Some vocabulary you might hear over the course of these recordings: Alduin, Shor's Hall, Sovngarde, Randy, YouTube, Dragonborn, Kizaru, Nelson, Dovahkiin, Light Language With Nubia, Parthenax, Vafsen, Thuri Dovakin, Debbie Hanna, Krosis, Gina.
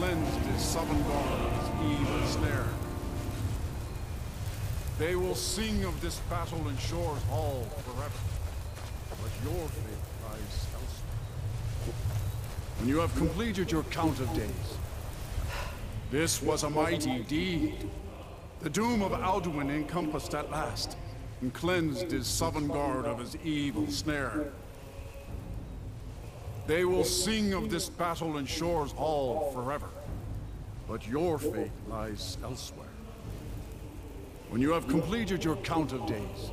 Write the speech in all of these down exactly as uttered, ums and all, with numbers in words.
cleansed his Sovngarde's evil snare. They will sing of this battle in Shor's Hall forever, but your fate lies elsewhere. When you have completed your count of days, this was a mighty deed. The doom of Alduin encompassed at last, and cleansed his Sovngarde of his evil snare. They will sing of this battle in Shor's Hall forever, but your fate lies elsewhere. When you have completed your count of days,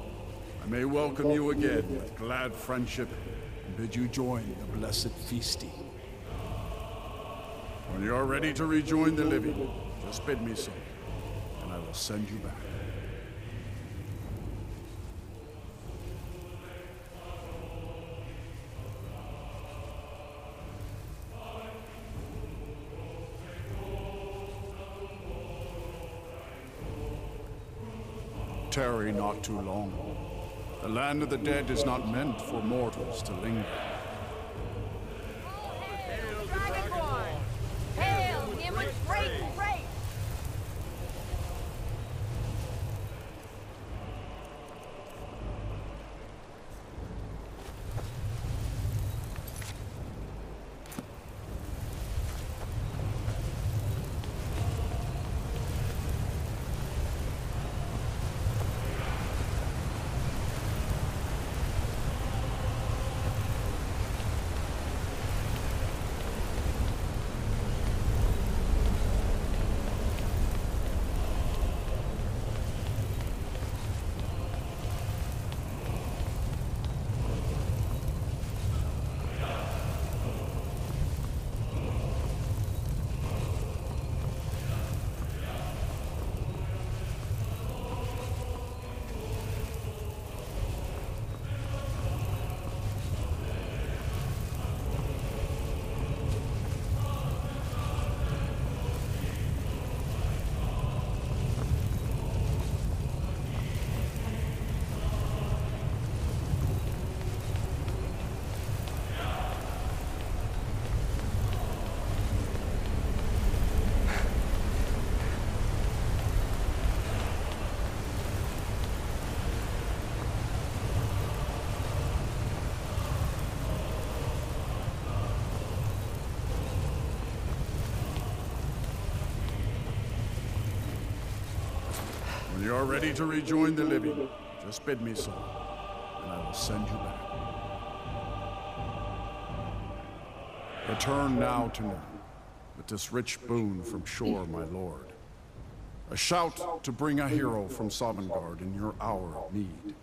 I may welcome you again with glad friendship and bid you join the blessed feasting. When you are ready to rejoin the living, just bid me so, and I will send you back. Tarry not too long. The land of the dead is not meant for mortals to linger. Hail, Dragonborn! Hail, him with great grace! You are ready to rejoin the living. Just bid me so, and I will send you back. Return now to me with this rich boon from Shore, my lord. A shout to bring a hero from Sovngarde in your hour of need.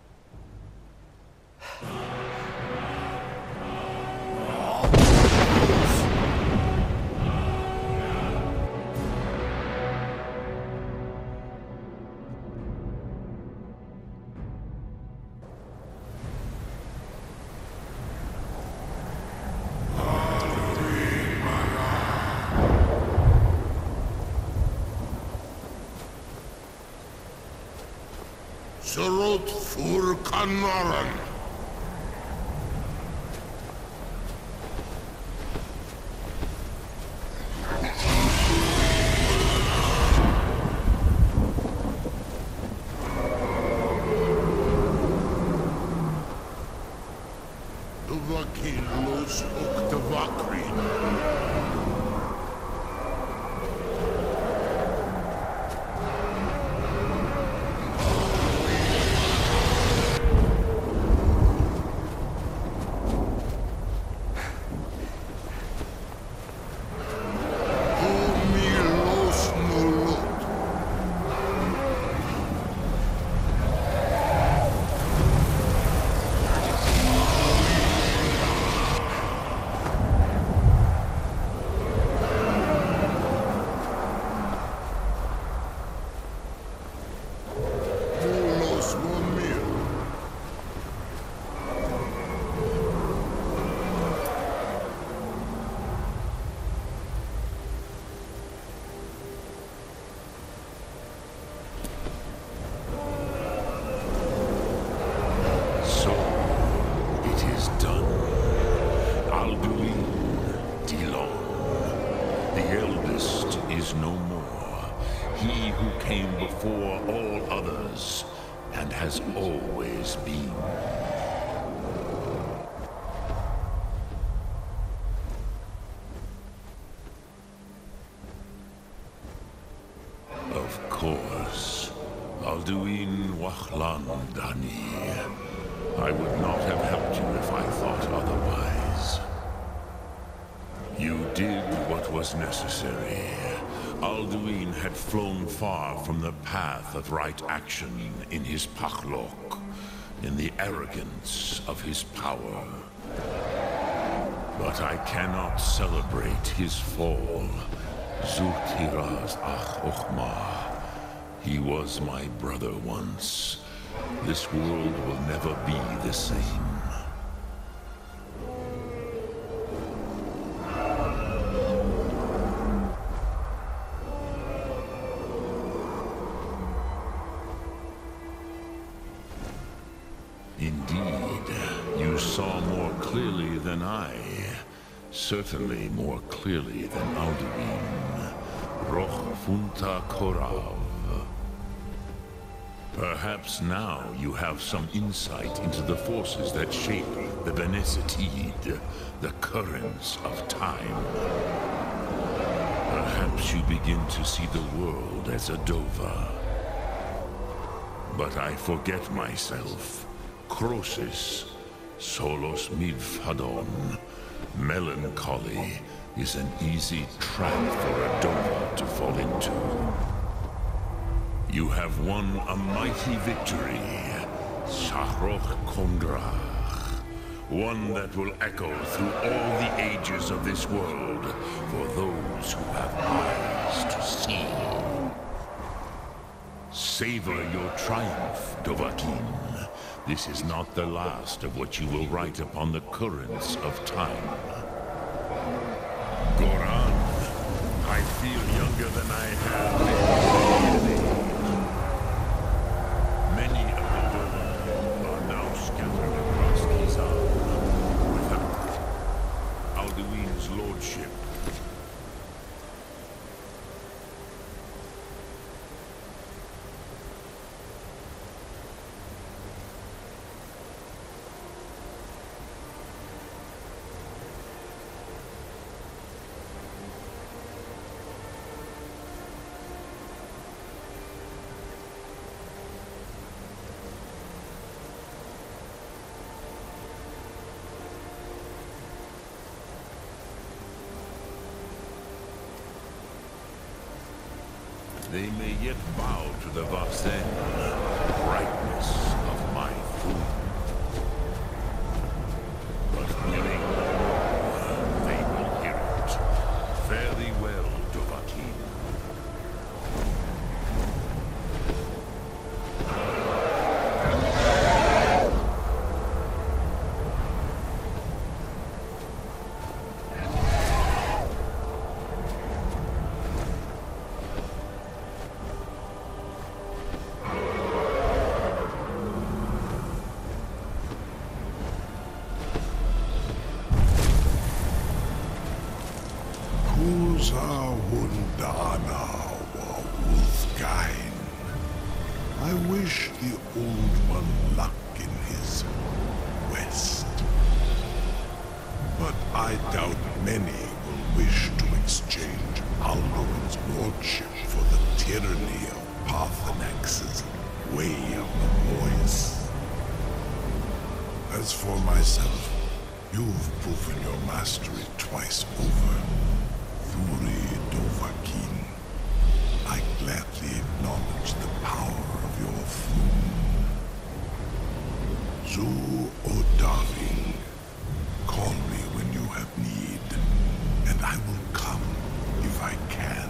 Noran. Dovahkiin los ook de Vakrin. oldest is no more, he who came before all others and has always been. Of course, Alduin Wakhlandani. I would not have helped you if I thought otherwise. You did what was necessary. Alduin had flown far from the path of right action in his Pakhlok, in the arrogance of his power. But I cannot celebrate his fall. Zultiraz Akh Okhma. He was my brother once. This world will never be the same. Indeed, you saw more clearly than I. Certainly more clearly than Alduin. Rochfunta Korav. Perhaps now you have some insight into the forces that shape the Benesatid, the currents of time. Perhaps you begin to see the world as a Dova. But I forget myself. Krosis, Solos Midfadon, melancholy is an easy trap for a Dova to fall into. You have won a mighty victory, Shahroch Kondrach, one that will echo through all the ages of this world for those who have eyes to see. Savor your triumph, Dovahkiin. This is not the last of what you will write upon the currents of time. Goran, I feel younger than I have been. Many of the Dova are now scattered across Kizaru, without Alduin's lordship. They may yet bow to the Vafsen, brightness of my food. But willing, they will hear it. Fare thee well, Dovahkiin. I wish the old one luck in his quest. But I doubt many will wish to exchange Alduin's lordship for the tyranny of Parthenax's way of the voice. As for myself, you've proven your mastery twice over, Thuri Dovakin. I gladly acknowledge the power of your food. Zu O Darling, call me when you have need, and I will come if I can.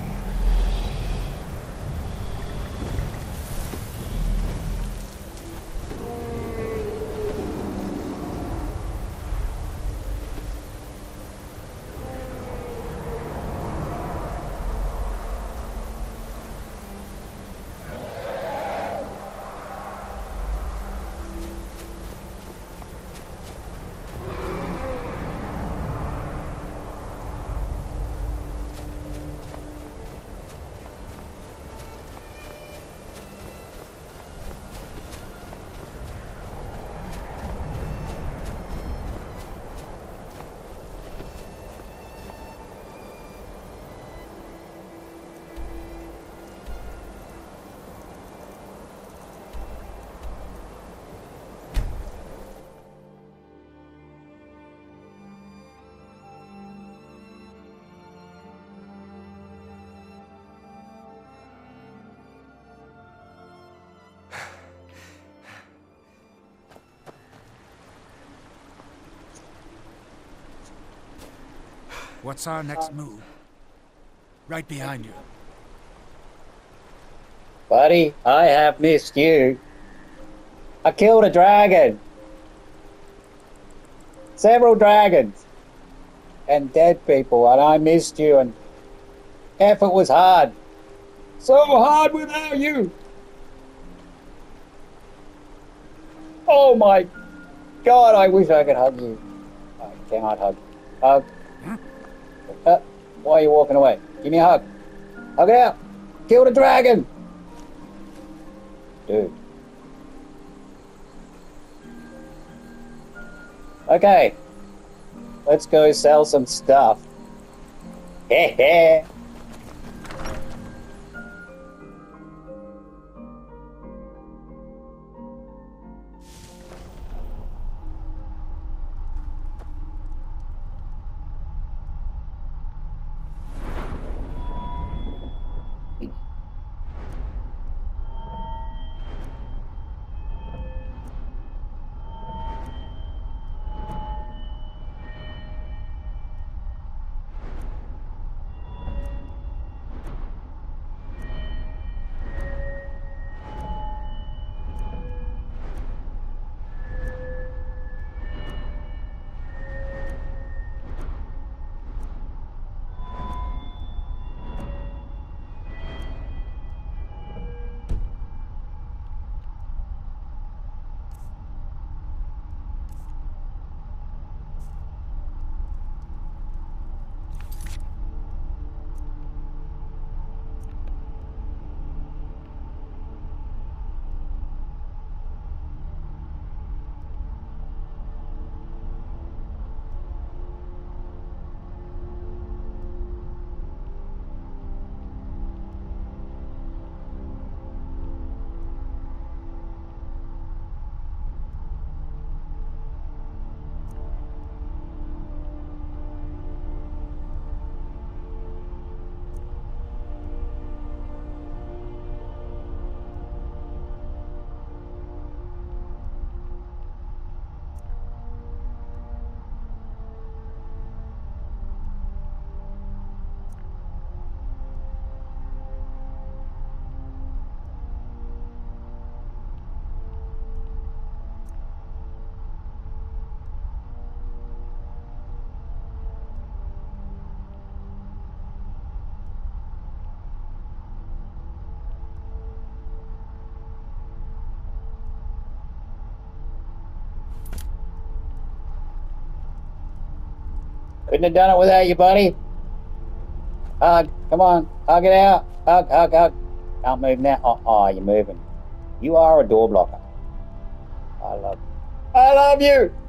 What's our next move? Right behind you. Buddy, I have missed you. I killed a dragon. Several dragons. And dead people, and I missed you, and effort was hard. So hard without you. Oh my God, I wish I could hug you. I cannot hug. Hug. Uh, why are you walking away? Give me a hug. Hug it out. Kill the dragon. Dude. Okay. Let's go sell some stuff. Heh heh. Couldn't have done it without you, buddy. Hug, come on, hug it out. Hug, hug, hug. Don't move now. Oh, oh, you're moving. You are a door blocker. I love you. I love you.